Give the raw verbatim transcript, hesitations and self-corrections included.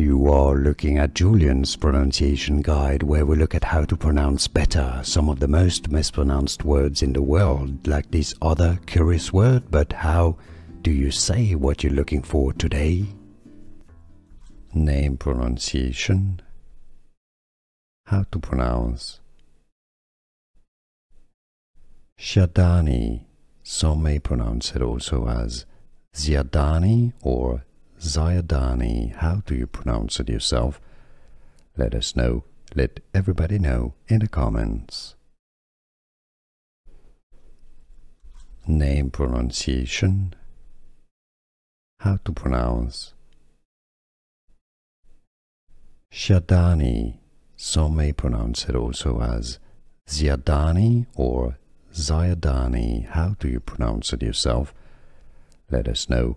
You are looking at Julian's pronunciation guide, where we look at how to pronounce better some of the most mispronounced words in the world, like this other curious word. But how do you say what you're looking for today? Name pronunciation. How to pronounce Xiadani. Some may pronounce it also as Xiadani or Xiadani. How do you pronounce it yourself? Let us know. Let everybody know in the comments. Name pronunciation. How to pronounce Xiadani. Some may pronounce it also as Xiadani or Xiadani. How do you pronounce it yourself? Let us know.